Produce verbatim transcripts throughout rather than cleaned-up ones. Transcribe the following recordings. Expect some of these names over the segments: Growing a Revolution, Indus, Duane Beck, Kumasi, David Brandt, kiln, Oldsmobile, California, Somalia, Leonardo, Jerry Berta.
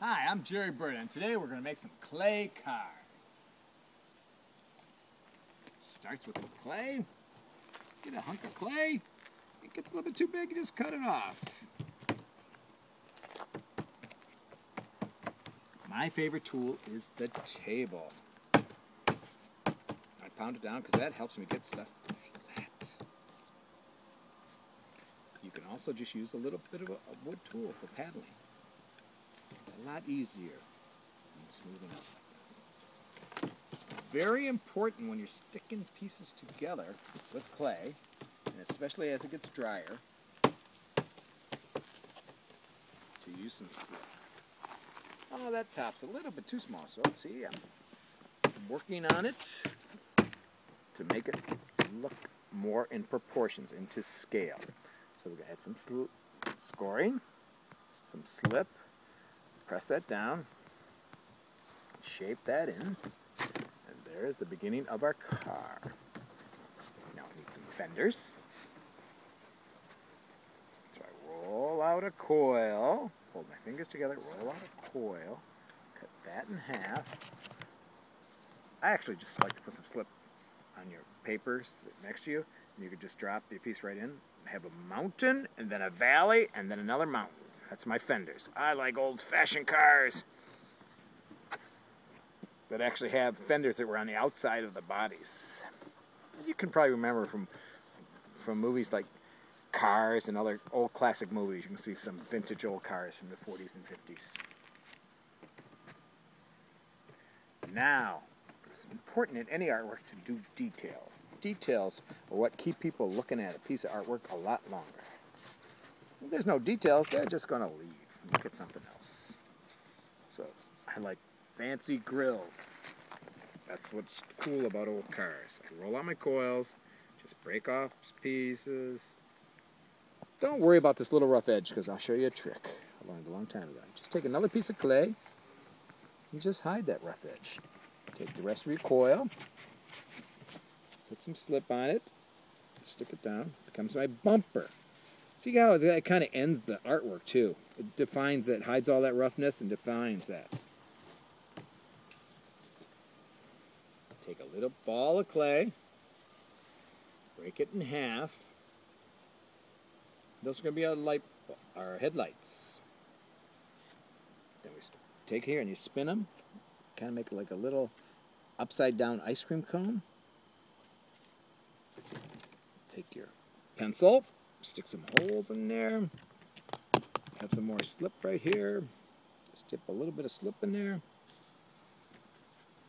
Hi, I'm Jerry Berta, and today we're going to make some clay cars. Starts with some clay. Get a hunk of clay. It gets a little bit too big, you just cut it off. My favorite tool is the table. I pound it down because that helps me get stuff flat. You can also just use a little bit of a wood tool for paddling. It's a lot easier than smoothing up. It's very important when you're sticking pieces together with clay, and especially as it gets drier, to use some slip. Oh, that top's a little bit too small, so let's see, I'm working on it to make it look more in proportions, into scale. So we're going to add some scoring, some slip, press that down, shape that in, and there's the beginning of our car. Now we need some fenders. So I roll out a coil. Hold my fingers together, roll out a coil, cut that in half. I actually just like to put some slip on your papers next to you, and you can just drop the piece right in. I have a mountain, and then a valley, and then another mountain. That's my fenders. I like old-fashioned cars that actually have fenders that were on the outside of the bodies. You can probably remember from, from movies like Cars and other old classic movies. You can see some vintage old cars from the forties and fifties. Now, it's important in any artwork to do details. Details are what keep people looking at a piece of artwork a lot longer. If there's no details, they're just going to leave and look at something else. So, I like fancy grills. That's what's cool about old cars. I roll out my coils, just break off pieces. Don't worry about this little rough edge, because I'll show you a trick I learned a long time ago. Just take another piece of clay and just hide that rough edge. Take the rest of your coil, put some slip on it, stick it down, becomes my bumper. See how that kind of ends the artwork too. It defines that, hides all that roughness and defines that. Take a little ball of clay, break it in half. Those are going to be our, light, our headlights. Then we take here and you spin them. Kind of make like a little upside-down ice cream cone. Take your pencil, stick some holes in there. Have some more slip right here. Just dip a little bit of slip in there.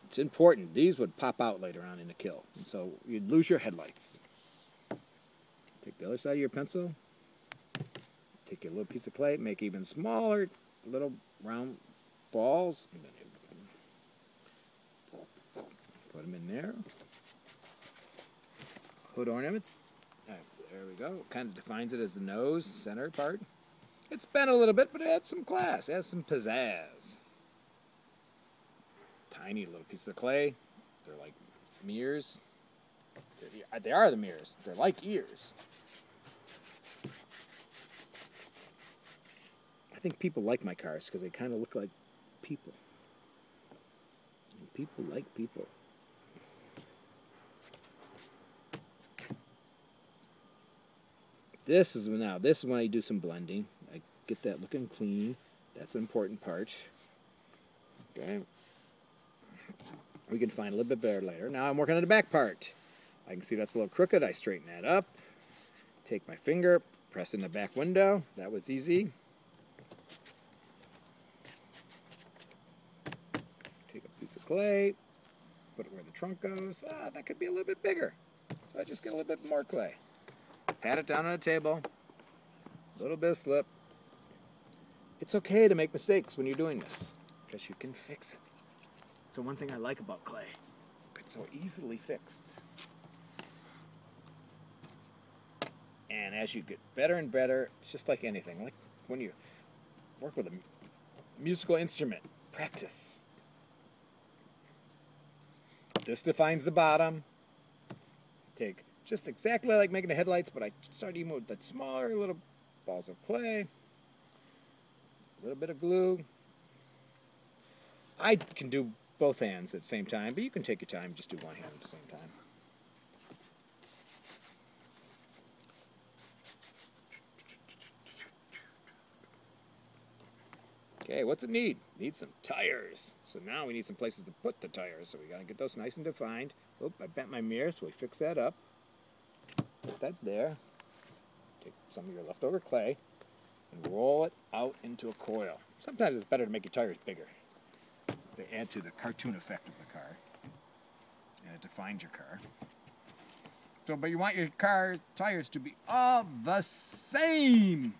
It's important. These would pop out later on in the kill, and so you'd lose your headlights. Take the other side of your pencil. Take your little piece of clay, make even smaller little round balls. Put them in there. Hood ornaments. Right, there we go. Kind of defines it as the nose, center part. It's bent a little bit, but it adds some class, it adds some pizzazz. Tiny little pieces of clay. They're like mirrors. They're, they are the mirrors. They're like ears. I think people like my cars because they kind of look like people. And people like people. This is now. This is when I do some blending. I get that looking clean. That's an important part. Okay. We can find a little bit better later. Now I'm working on the back part. I can see that's a little crooked. I straighten that up. Take my finger, press in the back window. That was easy. Of clay, put it where the trunk goes. Ah, that could be a little bit bigger. So I just get a little bit more clay. Pat it down on a table. A little bit of slip. It's okay to make mistakes when you're doing this because you can fix it. It's the one thing I like about clay. It's so easily fixed. And as you get better and better, it's just like anything. Like when you work with a musical instrument, practice. This defines the bottom. Take just exactly like making the headlights, but I started even with that smaller little balls of clay. A little bit of glue. I can do both hands at the same time, but you can take your time and just do one hand at the same time. Okay, what's it need? It needs some tires. So now we need some places to put the tires, so we gotta get those nice and defined. Oop, I bent my mirror, so we fix that up. Put that there. Take some of your leftover clay and roll it out into a coil. Sometimes it's better to make your tires bigger. They add to the cartoon effect of the car, and it defines your car. So, but you want your car tires to be all the same.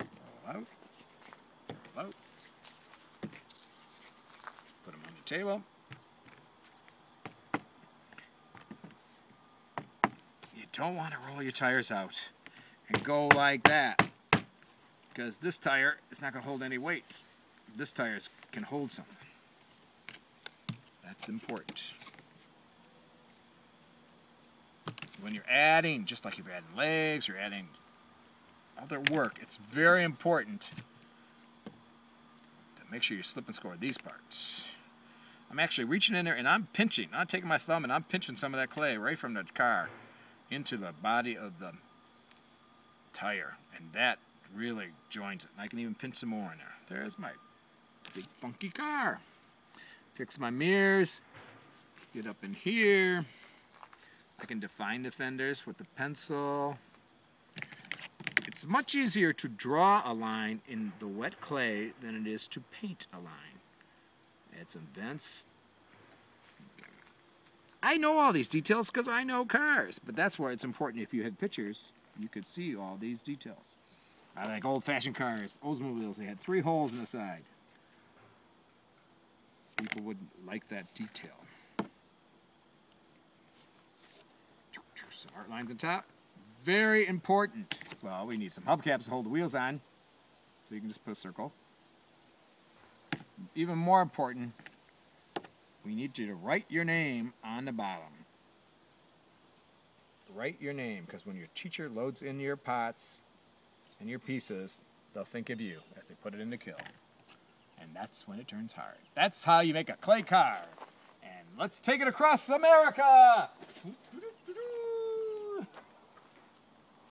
Roll out. Out. Put them on the table. You don't want to roll your tires out and go like that, because this tire is not going to hold any weight. This tire can hold something. That's important. When you're adding, just like if you're adding legs, you're adding other work, it's very important. Make sure you slip and score these parts. I'm actually reaching in there and I'm pinching. I'm taking my thumb and I'm pinching some of that clay right from the car into the body of the tire. And that really joins it. And I can even pinch some more in there. There's my big funky car. Fix my mirrors. Get up in here. I can define the fenders with the pencil. It's much easier to draw a line in the wet clay than it is to paint a line. Add some vents. I know all these details because I know cars, but that's why it's important. If you had pictures, you could see all these details. I like old-fashioned cars, Oldsmobiles. They had three holes in the side. People would like that detail. Some art lines on top. Very important. Well, we need some hubcaps to hold the wheels on, so you can just put a circle. Even more important, we need you to write your name on the bottom. Write your name, because when your teacher loads in your pots and your pieces, they'll think of you as they put it in the kiln. And that's when it turns hard. That's how you make a clay car. And let's take it across America!